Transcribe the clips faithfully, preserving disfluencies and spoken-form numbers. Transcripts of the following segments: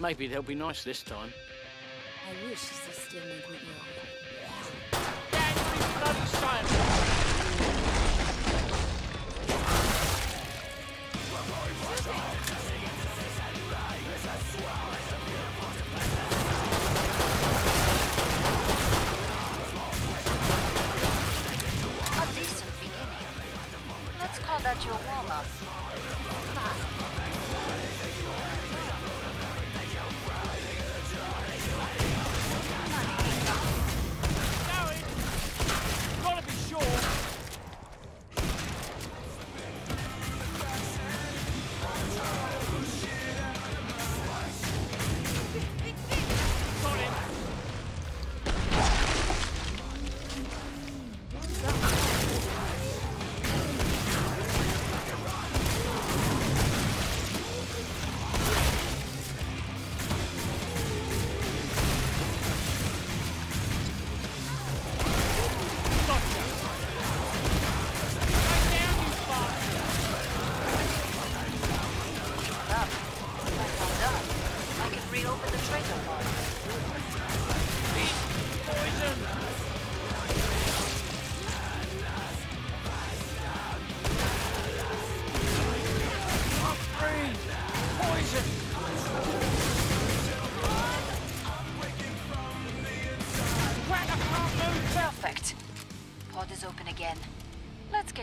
Maybe they'll be nice this time. I wish they still made me know. Dang, bloody style! That your warm-up.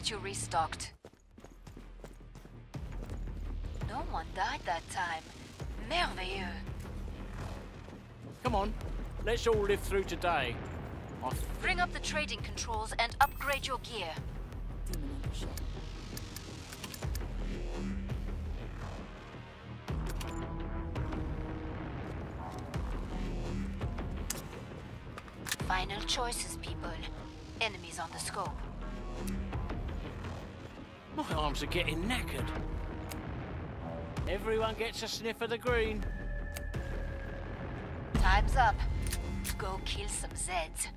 You restocked. No one died that time. Merveilleux. Come on, let's all live through today. Off. Bring up the trading controls and upgrade your gear. Final choices, people. Enemies on the scope. My arms are getting knackered. Everyone gets a sniff of the green. Time's up. Go kill some Zeds.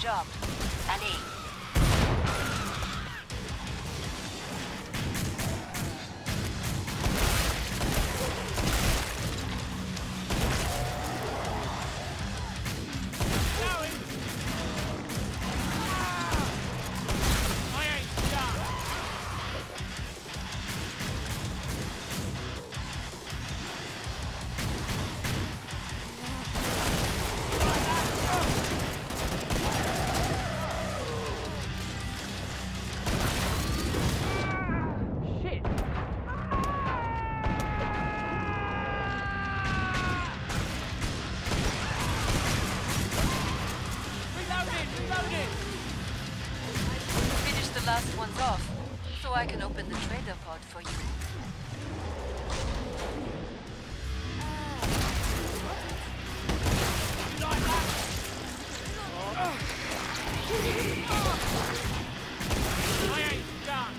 Job. Allez. Last one's off, so I can open the trader pod for you. I ain't done.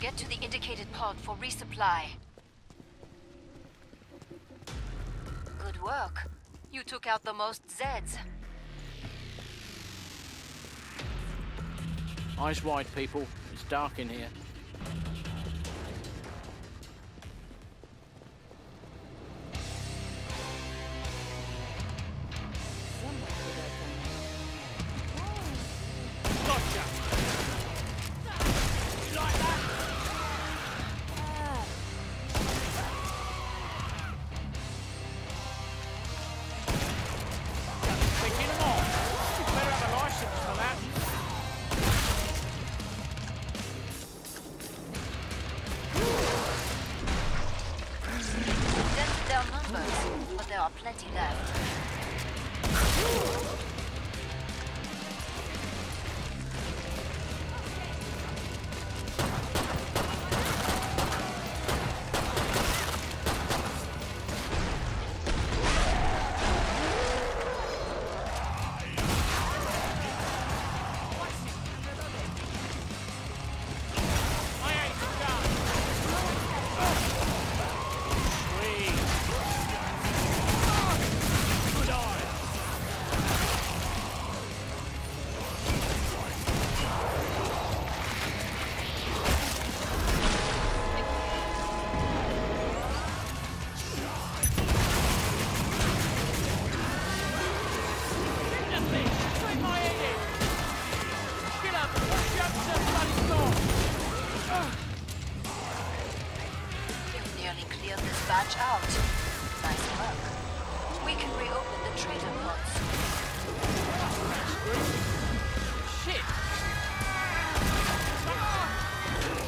Get to the indicated pod for resupply. Good work. You took out the most Zeds. Eyes wide, people. It's dark in here. first, but there are plenty left.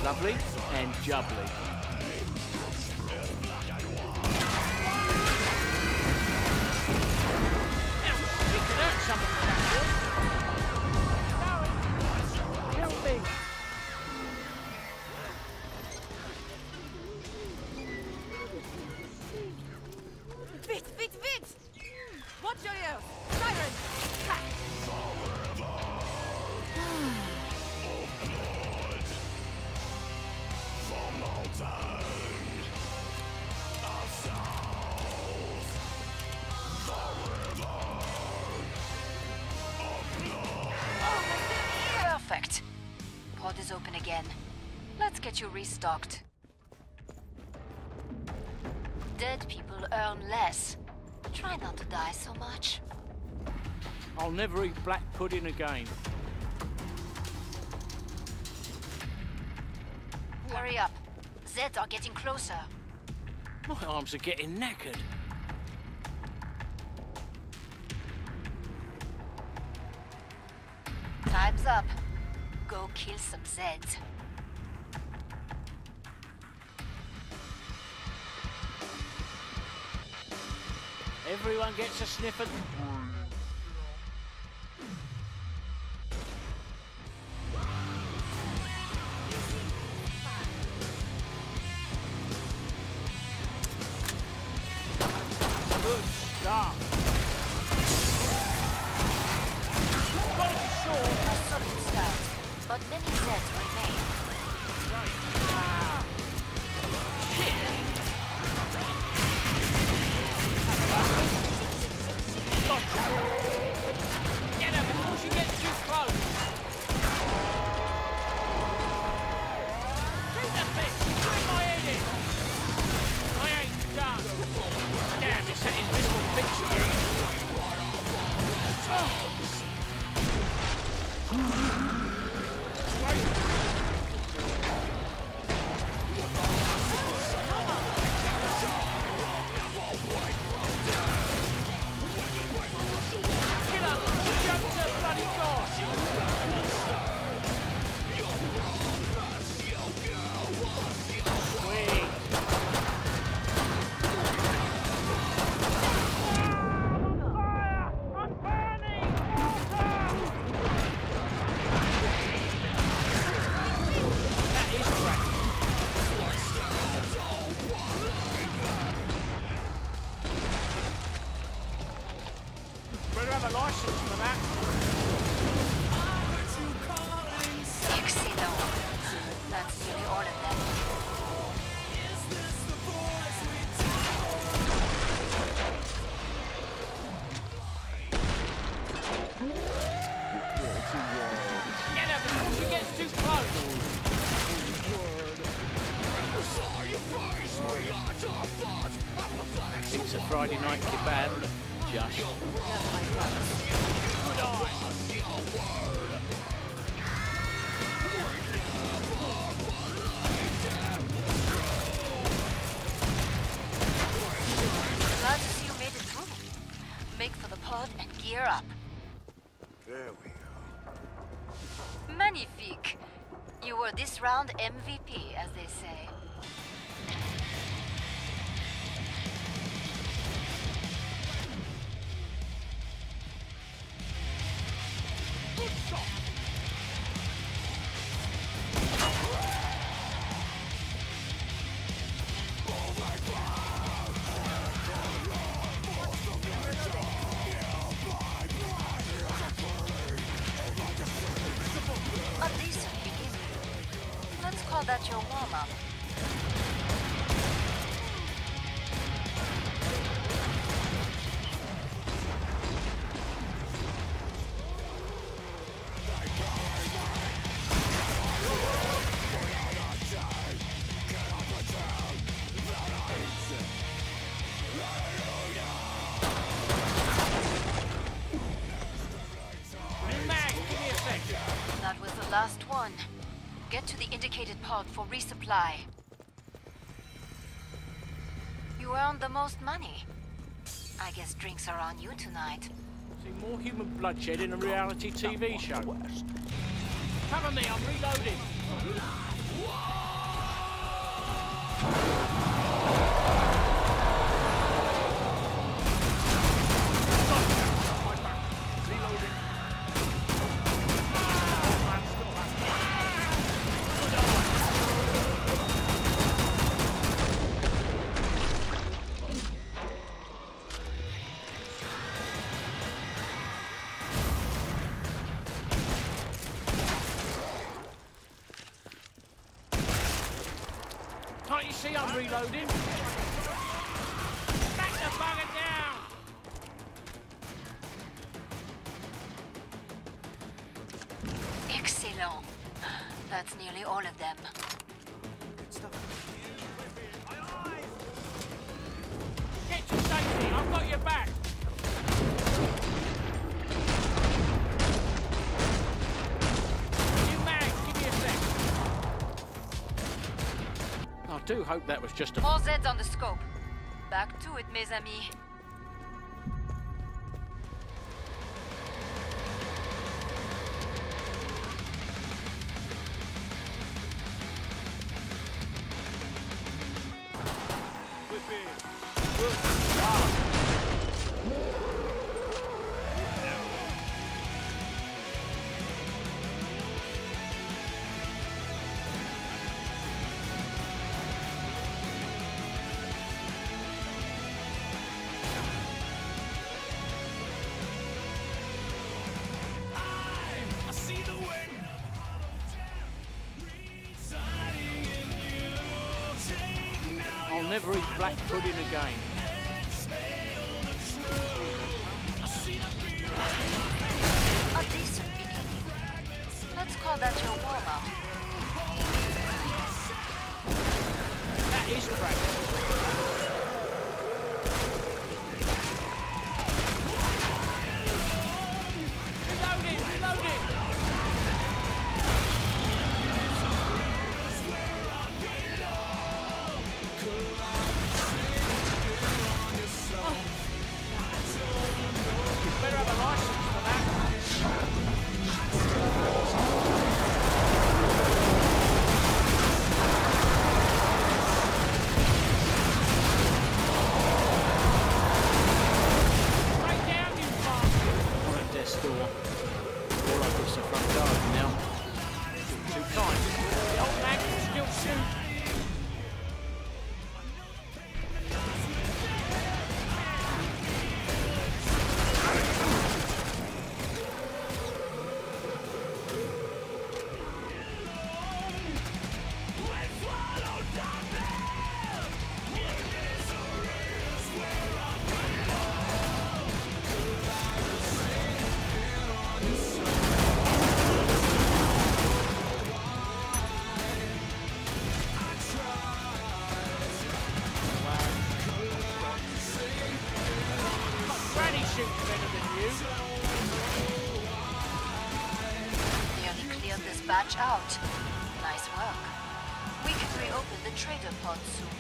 Lovely and jubbly. We could earn something from that. Help me! Vite, vite, vite! Watch your ear! Siren! Perfect. Pod is open again. Let's get you restocked. Dead people earn less. Try not to die so much. I'll never eat black pudding again. Hurry up. Zeds are getting closer. My arms are getting knackered. Time's up. Go kill some Zeds. Everyone gets a sniff at... Stop! Quite sure a solid start, but many Zeds remain. Right. Ah. Shit! Get her before she gets too close! Take the fish! She's doing my head in! I ain't done! Damn, this is invisible. It's a Friday night kebab, Josh. Glad to see you made it through. Make for the pod and gear up. There we go. Magnifique. You were this round M V P, as they say. dedicated pod for resupply. You earned the most money. I guess drinks are on you tonight. See more human bloodshed in a reality T V show. Cover me, I'm reloading. See, I'm reloading. Back the bugger down. Excellent. That's nearly all of them. Good stuff. Get to safety. I've got your back. I do hope that was just a... More Zeds on the scope. Back to it, mes amis. Never eat black pudding again. A decent beginning. Let's call that your warm-up. That is practice. Reload it! Reload it! Batch out. Nice work. We can reopen the trader pod soon.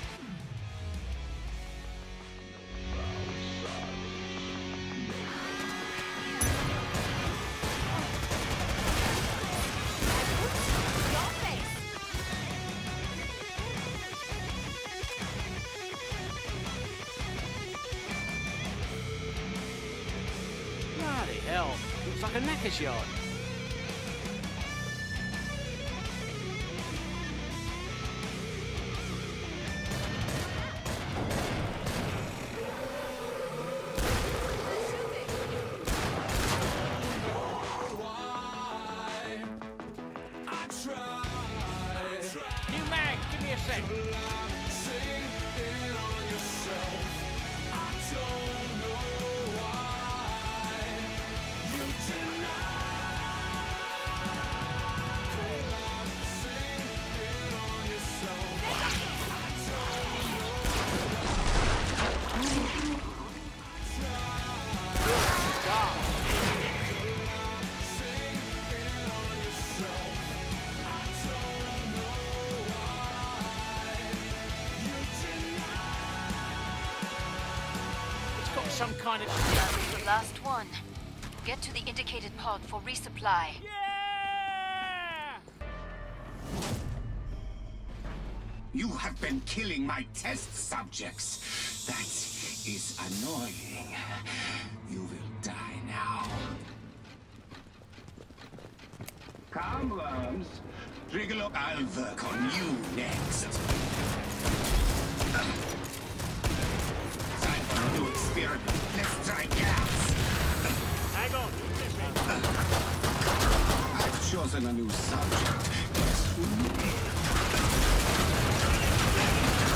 Bloody hell. Looks like a knackers yard. I don't know why you deny. some kind of... That's the last one. Get to the indicated pod for resupply. Yeah! You have been killing my test subjects. That is annoying. You will die now. Come, worms. Wriggle up. I'll work on you next. Time for a new experiment. Let's try gas. Hang on. I've chosen a new subject. Guess who?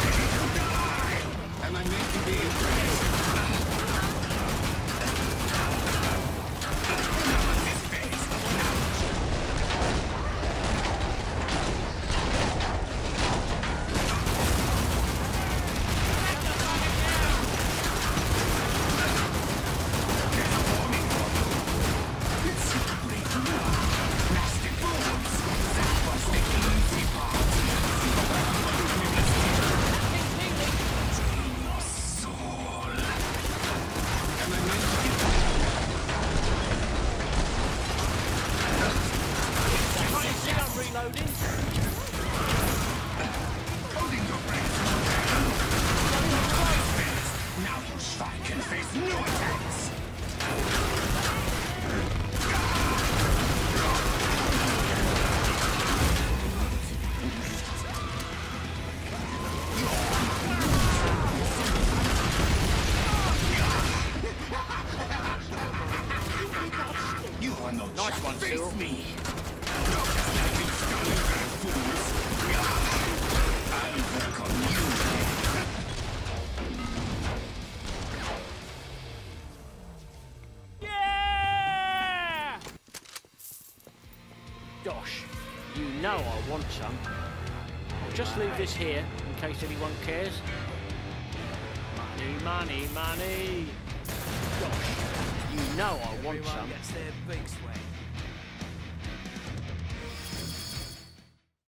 You die! Am I meant to be impressed? Some. I'll just leave this here in case anyone cares. Money, money, money. Gosh, you know I want some.